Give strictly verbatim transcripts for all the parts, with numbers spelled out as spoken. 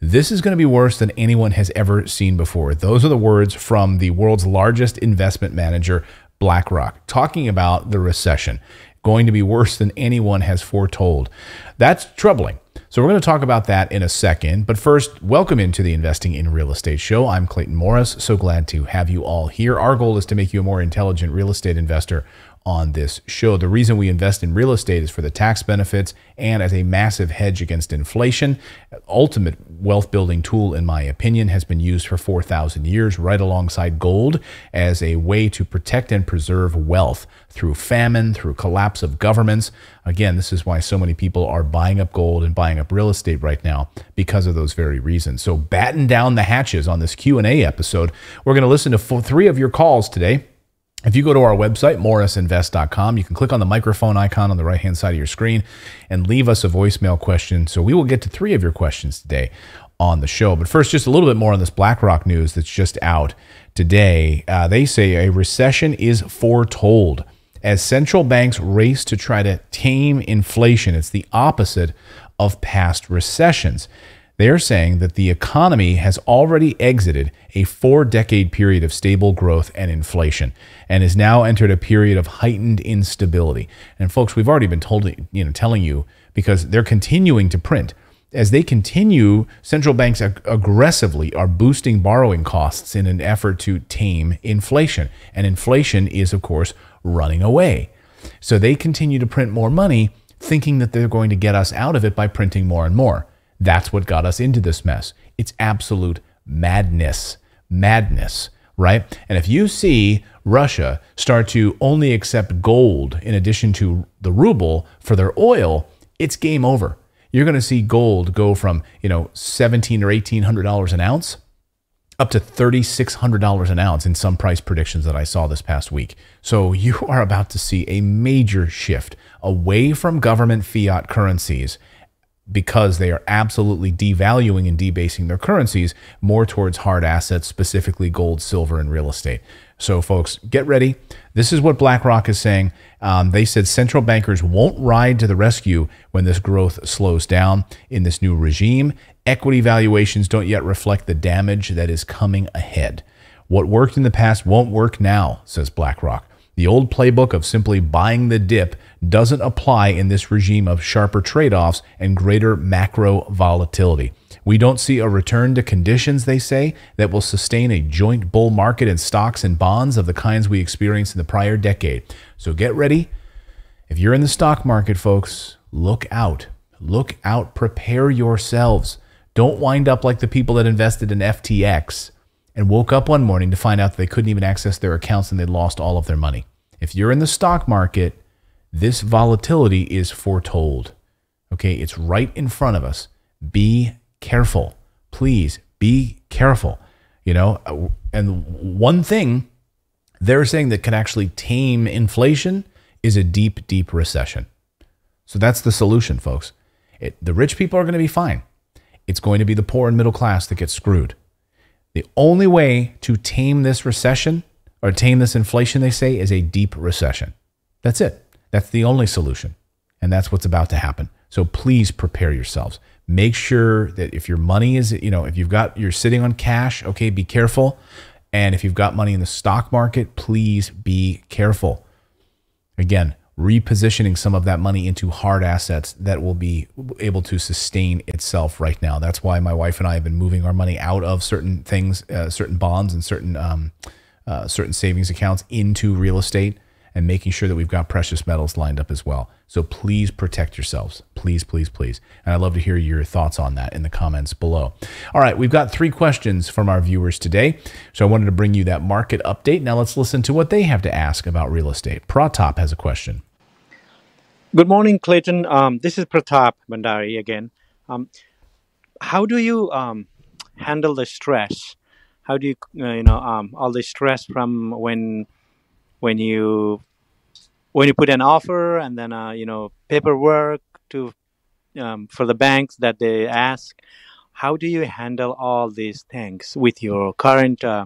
This is going to be worse than anyone has ever seen before. Those are the words from the world's largest investment manager, BlackRock, talking about the recession, going to be worse than anyone has foretold. That's troubling. So we're going to talk about that in a second. But first, welcome into the Investing in Real Estate show. I'm Clayton Morris. So glad to have you all here. Our goal is to make you a more intelligent real estate investor on this show. The reason we invest in real estate is for the tax benefits and as a massive hedge against inflation. Ultimate wealth building tool, in my opinion, has been used for four thousand years, right alongside gold, as a way to protect and preserve wealth through famine, through collapse of governments. Again, this is why so many people are buying up gold and buying up real estate right now, because of those very reasons. So batten down the hatches on this Q and A episode. We're going to listen to four, three of your calls today. If you go to our website, morris invest dot com, you can click on the microphone icon on the right-hand side of your screen and leave us a voicemail question. So we will get to three of your questions today on the show. But first, just a little bit more on this BlackRock news that's just out today. Uh, they say a recession is foretold as central banks race to try to tame inflation. It's the opposite of past recessions. They're saying that the economy has already exited a four-decade period of stable growth and inflation and has now entered a period of heightened instability. And folks, we've already been told, you know, telling you, because they're continuing to print. As they continue, central banks ag- aggressively are boosting borrowing costs in an effort to tame inflation. And inflation is, of course, running away. So they continue to print more money, thinking that they're going to get us out of it by printing more and more. That's what got us into this mess. It's absolute madness, madness, right? And if you see Russia start to only accept gold in addition to the ruble for their oil, it's game over. You're going to see gold go from, you know, seventeen hundred dollars or eighteen hundred dollars an ounce up to thirty-six hundred dollars an ounce in some price predictions that I saw this past week. So you are about to see a major shift away from government fiat currencies, because they are absolutely devaluing and debasing their currencies, more towards hard assets, specifically gold, silver, and real estate. So folks, get ready. This is what BlackRock is saying. Um, they said central bankers won't ride to the rescue when this growth slows down in this new regime. Equity valuations don't yet reflect the damage that is coming ahead. What worked in the past won't work now, says BlackRock. The old playbook of simply buying the dip doesn't apply in this regime of sharper trade-offs and greater macro volatility. We don't see a return to conditions, they say, that will sustain a joint bull market in stocks and bonds of the kinds we experienced in the prior decade. So get ready. If you're in the stock market, folks, look out. Look out. Prepare yourselves. Don't wind up like the people that invested in F T X and woke up one morning to find out that they couldn't even access their accounts and they lost all of their money. If you're in the stock market, this volatility is foretold. Okay, it's right in front of us. Be careful. Please be careful. You know, and one thing they're saying that can actually tame inflation is a deep, deep recession. So that's the solution, folks. It, the rich people are going to be fine. It's going to be the poor and middle class that get screwed. The only way to tame this recession, or tame this inflation, they say, is a deep recession. That's it. That's the only solution. And that's what's about to happen. So please prepare yourselves. Make sure that if your money is, you know, if you've got, you're sitting on cash, okay, be careful. And if you've got money in the stock market, please be careful. Again, repositioning some of that money into hard assets that will be able to sustain itself right now. That's why my wife and I have been moving our money out of certain things, uh, certain bonds and certain um, uh, certain savings accounts into real estate, and making sure that we've got precious metals lined up as well. So please protect yourselves. Please, please, please. And I'd love to hear your thoughts on that in the comments below. All right, we've got three questions from our viewers today. So I wanted to bring you that market update. Now let's listen to what they have to ask about real estate. Pratap has a question. Good morning, Clayton. Um, this is Pratap Bhandari again. Um, how do you um, handle the stress? How do you, uh, you know, um, all the stress from when, when you, when you put an offer and then, uh, you know, paperwork to, um, for the banks that they ask? How do you handle all these things with your current, uh,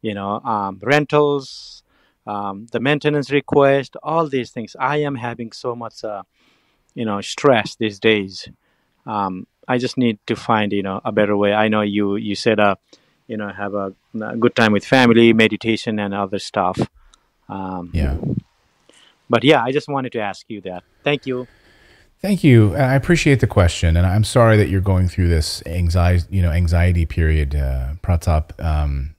you know, um, rentals? Um, the maintenance request, all these things. I am having so much, uh, you know, stress these days. Um, I just need to find, you know, a better way. I know you, you said, uh, you know, have a, a good time with family, meditation and other stuff. Um, yeah. But yeah, I just wanted to ask you that. Thank you. Thank you. I appreciate the question. And I'm sorry that you're going through this anxiety, you know, anxiety period, uh, Pratap. Um,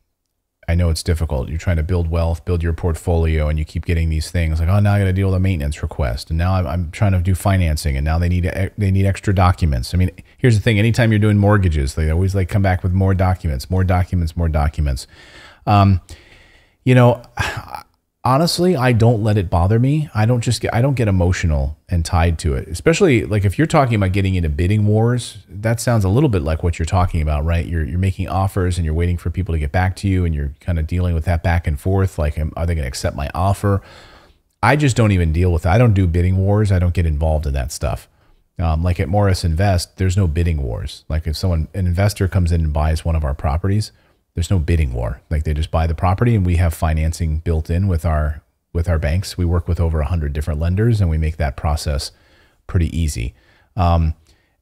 I know it's difficult. You're trying to build wealth, build your portfolio, and you keep getting these things like, oh, now I got to deal with a maintenance request, and now I'm, I'm trying to do financing, and now they need they need extra documents. I mean, here's the thing: anytime you're doing mortgages, they always like come back with more documents, more documents, more documents. Um, you know, honestly, I don't let it bother me. I don't just get I don't get emotional and tied to it, especially like if you're talking about getting into bidding wars. That sounds a little bit like what you're talking about, right? You're, you're making offers and you're waiting for people to get back to you, and you're kind of dealing with that back and forth. Like, am, are they going to accept my offer? I just don't even deal with it. I don't do bidding wars. I don't get involved in that stuff. Um, like at Morris Invest, there's no bidding wars. Like if someone, an investor comes in and buys one of our properties, there's no bidding war. Like they just buy the property, and we have financing built in with our with our banks. We work with over a hundred different lenders, and we make that process pretty easy. Um,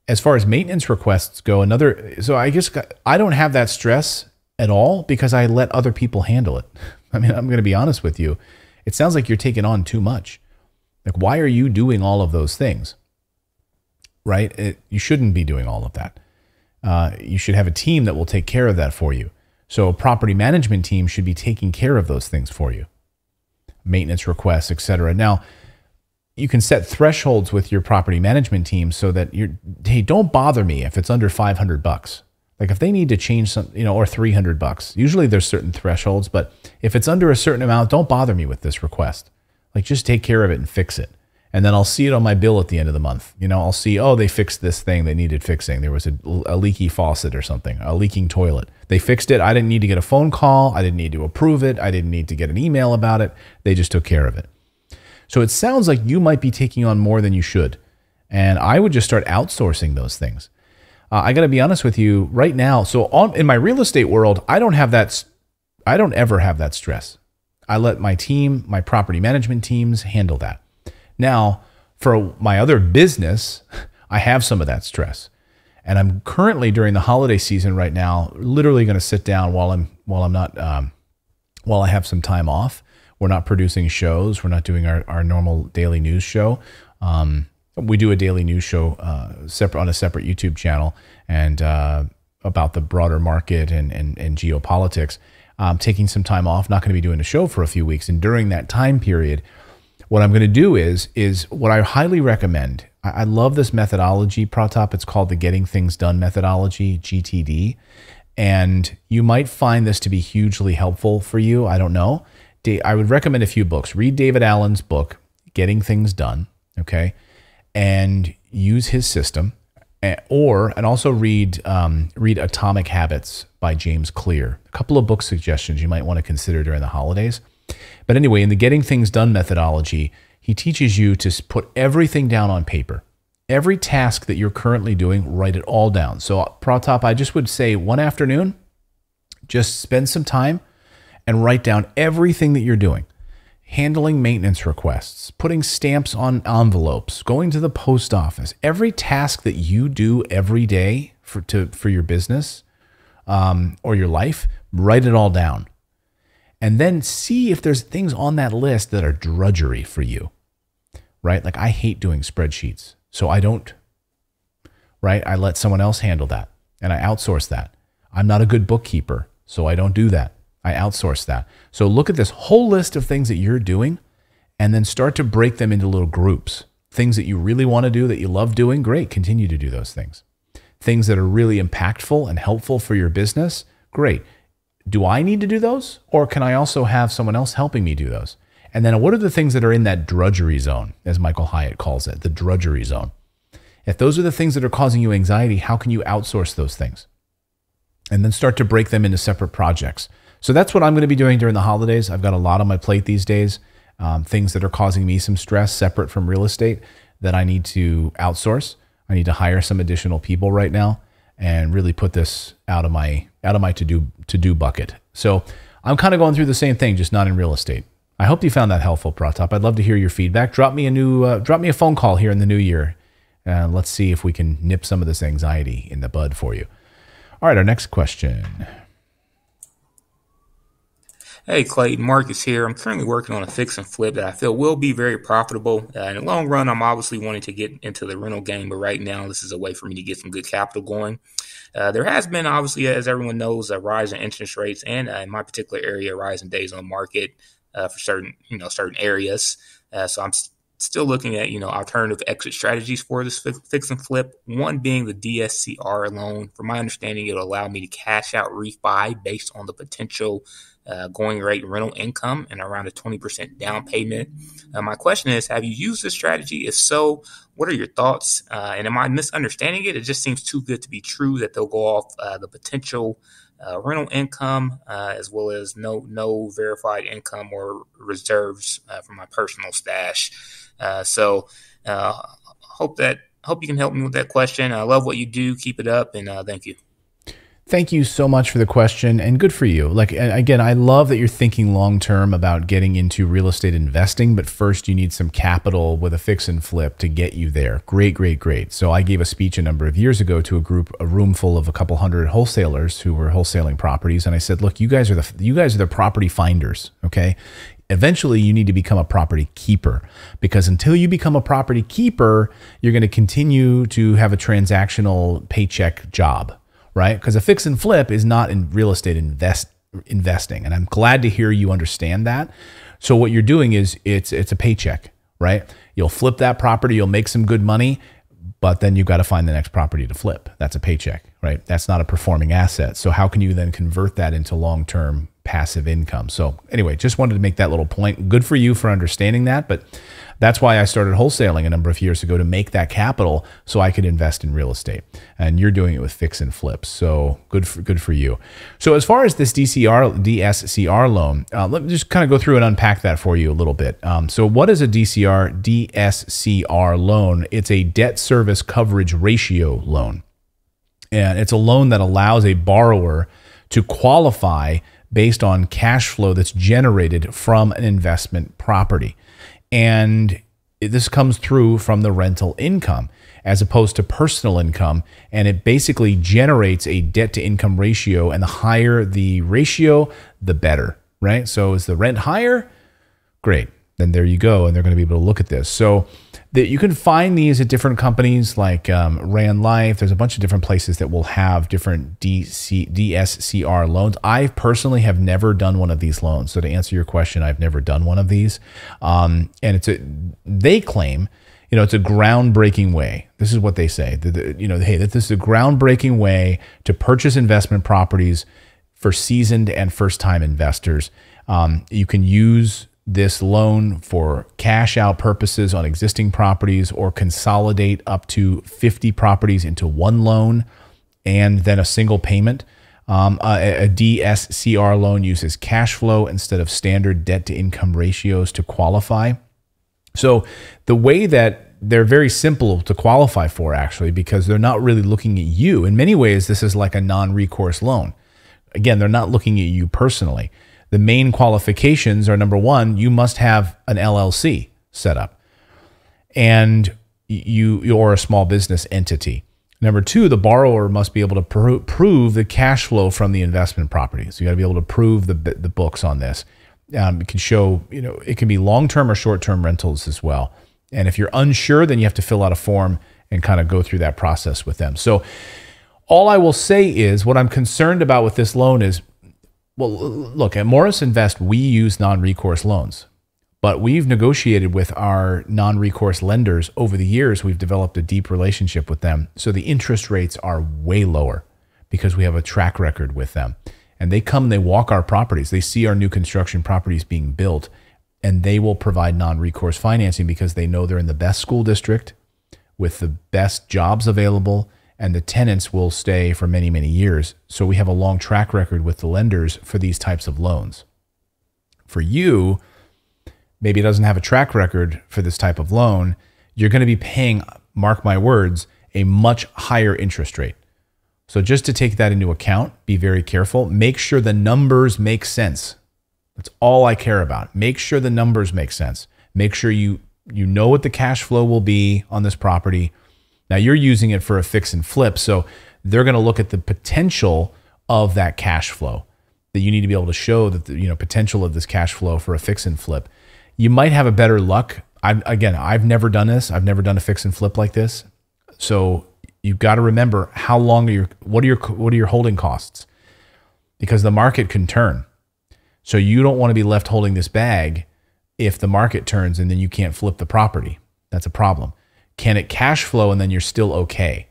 as far as maintenance requests go, another so I just got, I don't have that stress at all because I let other people handle it. I mean, I'm going to be honest with you. It sounds like you're taking on too much. Like, why are you doing all of those things? Right? It, you shouldn't be doing all of that. Uh, you should have a team that will take care of that for you. So a property management team should be taking care of those things for you. Maintenance requests, et cetera. Now, you can set thresholds with your property management team so that you're, hey, don't bother me if it's under five hundred bucks. Like if they need to change some, you know, or three hundred bucks, usually there's certain thresholds, but if it's under a certain amount, don't bother me with this request. Like just take care of it and fix it. And then I'll see it on my bill at the end of the month. You know, I'll see, oh, they fixed this thing they needed fixing. There was a, a leaky faucet or something, a leaking toilet. They fixed it. I didn't need to get a phone call. I didn't need to approve it. I didn't need to get an email about it. They just took care of it. So it sounds like you might be taking on more than you should. And I would just start outsourcing those things. Uh, I got to be honest with you right now. So on, in my real estate world, I don't have that. I don't ever have that stress. I let my team, my property management teams handle that. Now, for my other business, I have some of that stress. And I'm currently, during the holiday season right now, literally going to sit down while I'm while I'm not um, while I have some time off. We're not producing shows. We're not doing our, our normal daily news show. Um, we do a daily news show uh, separate on a separate YouTube channel and uh, about the broader market and and, and geopolitics. Um, taking some time off. Not going to be doing a show for a few weeks. And during that time period, what I'm going to do is, is what I highly recommend. I love this methodology, Pratap. It's called the Getting Things Done methodology, G T D. And you might find this to be hugely helpful for you. I don't know. I would recommend a few books. Read David Allen's book, Getting Things Done, okay? And use his system. Or, and also read, um, read Atomic Habits by James Clear. A couple of book suggestions you might want to consider during the holidays. But anyway, in the Getting Things Done methodology, he teaches you to put everything down on paper. Every task that you're currently doing, write it all down. So Pratap, I just would say one afternoon, just spend some time and write down everything that you're doing. Handling maintenance requests, putting stamps on envelopes, going to the post office. Every task that you do every day for, to, for your business um, or your life, write it all down. And then see if there's things on that list that are drudgery for you, right? Like I hate doing spreadsheets, so I don't, right? I let someone else handle that and I outsource that. I'm not a good bookkeeper, so I don't do that. I outsource that. So look at this whole list of things that you're doing and then start to break them into little groups. Things that you really want to do, that you love doing, great, continue to do those things. Things that are really impactful and helpful for your business, great. Do I need to do those, or can I also have someone else helping me do those? And then what are the things that are in that drudgery zone, as Michael Hyatt calls it, the drudgery zone? If those are the things that are causing you anxiety, how can you outsource those things? And then start to break them into separate projects. So that's what I'm going to be doing during the holidays. I've got a lot on my plate these days, um, things that are causing me some stress separate from real estate that I need to outsource. I need to hire some additional people right now and really put this out of my out of my to-do to-do bucket. So I'm kind of going through the same thing, just not in real estate. I hope you found that helpful, Pratap. I'd love to hear your feedback. Drop me a new uh, drop me a phone call here in the new year Uh, let's see if we can nip some of this anxiety in the bud for you. All right, our next question. Hey, Clayton, Marcus here. I'm currently working on a fix and flip that I feel will be very profitable. Uh, in the long run, I'm obviously wanting to get into the rental game, but right now this is a way for me to get some good capital going. Uh, there has been, obviously, as everyone knows, a rise in interest rates and, uh, in my particular area, a rise in days on market uh, for certain, you know, certain areas. Uh, so I'm st- still looking at, you know, alternative exit strategies for this fi- fix and flip. One being the D S C R loan. From my understanding, it'll allow me to cash out refi based on the potential Uh, going rate rental income and around a twenty percent down payment. Uh, my question is, have you used this strategy? If so, what are your thoughts? Uh, and am I misunderstanding it? It just seems too good to be true that they'll go off uh, the potential uh, rental income uh, as well as no no verified income or reserves uh, from my personal stash. Uh, so uh, hope that hope you can help me with that question. I love what you do. Keep it up, and uh, thank you. Thank you so much for the question, and good for you. Like, again, I love that you're thinking long-term about getting into real estate investing, but first you need some capital with a fix and flip to get you there. Great, great, great. So I gave a speech a number of years ago to a group, a room full of a couple hundred wholesalers who were wholesaling properties. And I said, look, you guys are the, you guys are the property finders, okay? Eventually, you need to become a property keeper, because until you become a property keeper, you're going to continue to have a transactional paycheck job. Right? Because a fix and flip is not in real estate invest investing. And I'm glad to hear you understand that. So what you're doing is it's it's a paycheck, right? You'll flip that property, you'll make some good money, but then you've got to find the next property to flip. That's a paycheck, right? That's not a performing asset. So how can you then convert that into long-term passive income? So anyway, just wanted to make that little point. Good for you for understanding that, but that's why I started wholesaling a number of years ago, to make that capital so I could invest in real estate. And you're doing it with fix and flips, so good for good for you. So as far as this D S C R loan, uh, let me just kind of go through and unpack that for you a little bit. Um, so what is a D S C R loan? It's a debt service coverage ratio loan, and it's a loan that allows a borrower to qualify based on cash flow that's generated from an investment property. And this comes through from the rental income as opposed to personal income. And it basically generates a debt to income ratio. And the higher the ratio, the better, right? So is the rent higher? Great. Then there you go. And they're going to be able to look at this. So that you can find these at different companies like um, RandLife. There's a bunch of different places that will have different D S C R loans. I personally have never done one of these loans. So to answer your question, I've never done one of these. Um, and it's a, they claim, you know, it's a groundbreaking way. This is what they say. The, the, you know, hey, that this is a groundbreaking way to purchase investment properties for seasoned and first-time investors. Um, you can use this loan for cash out purposes on existing properties, or consolidate up to fifty properties into one loan and then a single payment. Um, a, a D S C R loan uses cash flow instead of standard debt to income ratios to qualify. So the way that they're very simple to qualify for, actually, because they're not really looking at you. In many ways, this is like a non-recourse loan. Again, they're not looking at you personally. The main qualifications are, number one, you must have an L L C set up, and you, you're a small business entity. Number two, the borrower must be able to pro prove the cash flow from the investment property. So you got to be able to prove the, the books on this. Um, it can show, you know, it can be long-term or short-term rentals as well. And if you're unsure, then you have to fill out a form and kind of go through that process with them. So all I will say is, what I'm concerned about with this loan is, well, look, at Morris Invest, we use non-recourse loans, but we've negotiated with our non-recourse lenders over the years. We've developed a deep relationship with them. So the interest rates are way lower because we have a track record with them. And they come, they walk our properties. They see our new construction properties being built, and they will provide non-recourse financing because they know they're in the best school district with the best jobs available, and the tenants will stay for many, many years. So we have a long track record with the lenders for these types of loans. For you, maybe it doesn't have a track record for this type of loan. You're going to be paying, mark my words, a much higher interest rate. So just to take that into account, be very careful. Make sure the numbers make sense. That's all I care about. Make sure the numbers make sense. Make sure you, you know what the cash flow will be on this property. Now you're using it for a fix and flip, so they're going to look at the potential of that cash flow. That you need to be able to show that the, you know, potential of this cash flow for a fix and flip. You might have a better luck. I've, again, I've never done this. I've never done a fix and flip like this. So you've got to remember how long are your what are your what are your holding costs, because the market can turn. So you don't want to be left holding this bag if the market turns and then you can't flip the property. That's a problem. Can it cash flow and then you're still okay?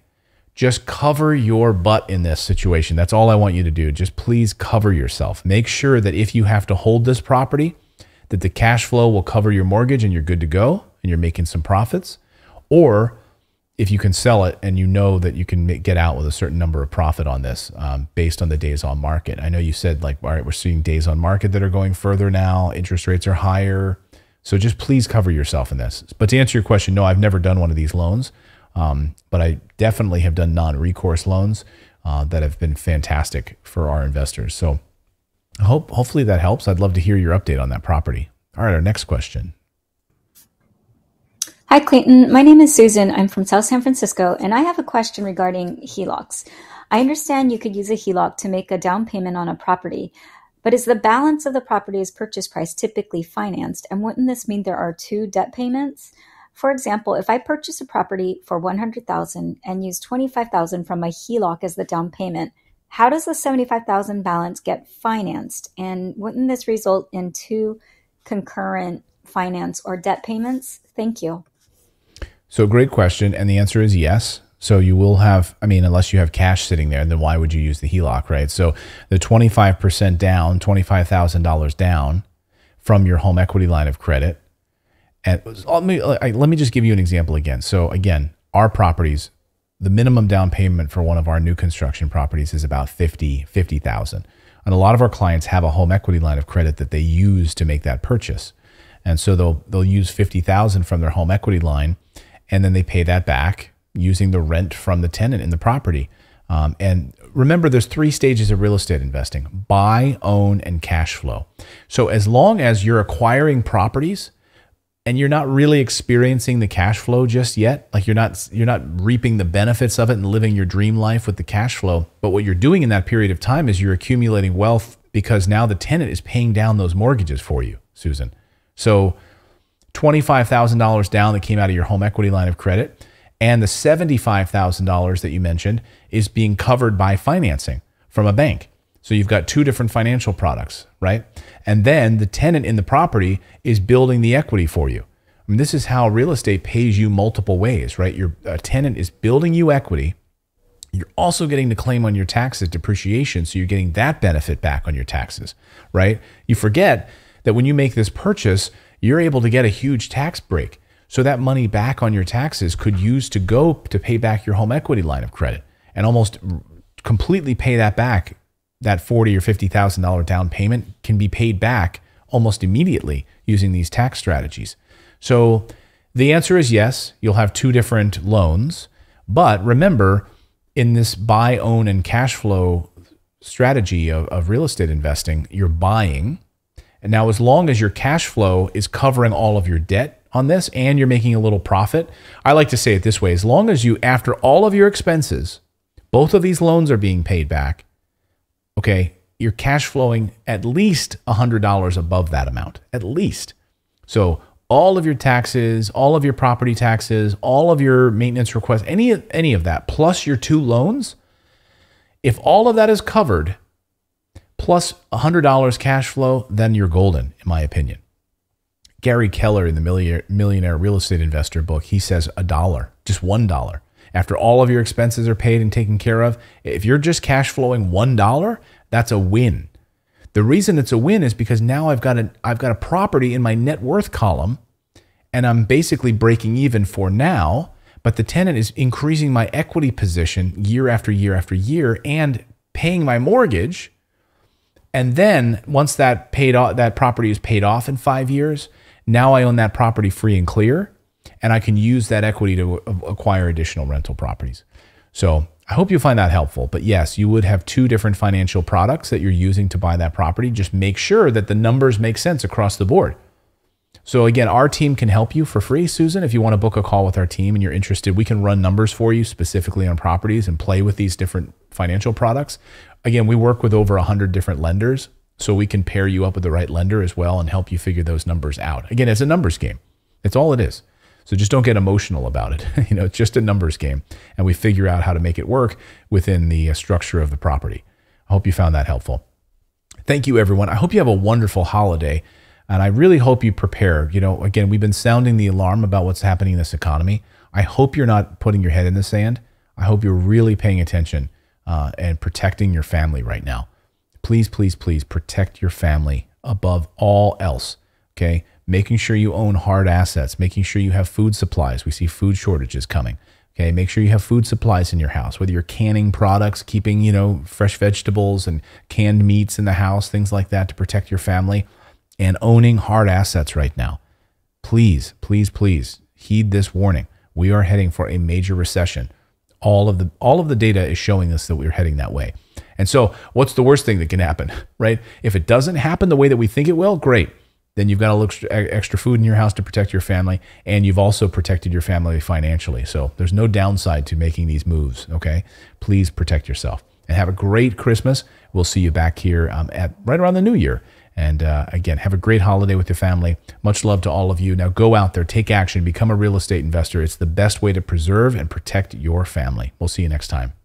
Just cover your butt in this situation. That's all I want you to do. Just please cover yourself. Make sure that if you have to hold this property, that the cash flow will cover your mortgage and you're good to go and you're making some profits. Or if you can sell it and you know that you can make, get out with a certain number of profit on this um, based on the days on market. I know you said, like, all right, we're seeing days on market that are going further now. Interest rates are higher. So just please cover yourself in this. But to answer your question, no, I've never done one of these loans. Um, but I definitely have done non-recourse loans uh, that have been fantastic for our investors. So I hope, hopefully that helps. I'd love to hear your update on that property. All right, our next question. Hi, Clayton. My name is Susan. I'm from South San Francisco, and I have a question regarding H E L O Cs. I understand you could use a H E L O C to make a down payment on a property, but is the balance of the property's purchase price typically financed? And wouldn't this mean there are two debt payments? For example, if I purchase a property for one hundred thousand dollars and use twenty-five thousand dollars from a H E L O C as the down payment, how does the seventy-five thousand dollars balance get financed? And wouldn't this result in two concurrent finance or debt payments? Thank you. So great question. And the answer is yes. So you will have, I mean, unless you have cash sitting there, then why would you use the H E L O C, right? So the twenty-five percent down, twenty-five thousand dollars down from your home equity line of credit. And let me, let me just give you an example again. So again, our properties, the minimum down payment for one of our new construction properties is about fifty thousand. And a lot of our clients have a home equity line of credit that they use to make that purchase. And so they'll, they'll use fifty thousand from their home equity line, and then they pay that back using the rent from the tenant in the property. Um, and remember, there's three stages of real estate investing: buy, own, and cash flow. So as long as you're acquiring properties, and you're not really experiencing the cash flow just yet, like you're not you're not reaping the benefits of it and living your dream life with the cash flow, but what you're doing in that period of time is you're accumulating wealth, because now the tenant is paying down those mortgages for you, Susan. So twenty-five thousand dollars down that came out of your home equity line of credit, and the seventy-five thousand dollars that you mentioned is being covered by financing from a bank. So you've got two different financial products, right? And then the tenant in the property is building the equity for you. I mean, this is how real estate pays you multiple ways, right? Your a tenant is building you equity. You're also getting the claim on your taxes depreciation, so you're getting that benefit back on your taxes, right? You forget that when you make this purchase, you're able to get a huge tax break. So that money back on your taxes could use to go to pay back your home equity line of credit and almost completely pay that back. That forty thousand dollars or fifty thousand dollars down payment can be paid back almost immediately using these tax strategies. So the answer is yes, you'll have two different loans. But remember, in this buy, own, and cash flow strategy of, of real estate investing, you're buying. And now as long as your cash flow is covering all of your debt on this and you're making a little profit, I like to say it this way: as long as you, after all of your expenses, both of these loans are being paid back, okay, you're cash flowing at least one hundred dollars above that amount, at least. So all of your taxes, all of your property taxes, all of your maintenance requests, any of, any of that, plus your two loans, if all of that is covered, plus one hundred dollars cash flow, then you're golden, in my opinion. Gary Keller in the Millionaire, Millionaire Real Estate Investor book, he says a dollar, just one dollar. After all of your expenses are paid and taken care of, if you're just cash flowing one dollar, that's a win. The reason it's a win is because now I've got, a, I've got a property in my net worth column, and I'm basically breaking even for now, but the tenant is increasing my equity position year after year after year and paying my mortgage. And then once that, paid off, that property is paid off in five years, now I own that property free and clear. And I can use that equity to acquire additional rental properties. So I hope you find that helpful. But yes, you would have two different financial products that you're using to buy that property. Just make sure that the numbers make sense across the board. So again, our team can help you for free. Susan, if you want to book a call with our team and you're interested, we can run numbers for you specifically on properties and play with these different financial products. Again, we work with over one hundred different lenders, so we can pair you up with the right lender as well and help you figure those numbers out. Again, it's a numbers game. That's all it is. So just don't get emotional about it. You know, it's just a numbers game, and we figure out how to make it work within the structure of the property. I hope you found that helpful. Thank you, everyone. I hope you have a wonderful holiday. And I really hope you prepare. You know, again, we've been sounding the alarm about what's happening in this economy. I hope you're not putting your head in the sand. I hope you're really paying attention uh, and protecting your family right now. Please, please, please protect your family above all else, okay? Making sure you own hard assets, making sure you have food supplies. We see food shortages coming, okay? Make sure you have food supplies in your house, whether you're canning products, keeping, you know, fresh vegetables and canned meats in the house, things like that to protect your family. And owning hard assets right now. Please, please, please heed this warning. We are heading for a major recession. All of the all of the data is showing us that we're heading that way. And so what's the worst thing that can happen, right? If it doesn't happen the way that we think it will, great. Then you've got a little extra, extra food in your house to protect your family, and you've also protected your family financially. So there's no downside to making these moves, okay? Please protect yourself and have a great Christmas. We'll see you back here um, at right around the new year. And uh, again, have a great holiday with your family. Much love to all of you. Now go out there, take action, become a real estate investor. It's the best way to preserve and protect your family. We'll see you next time.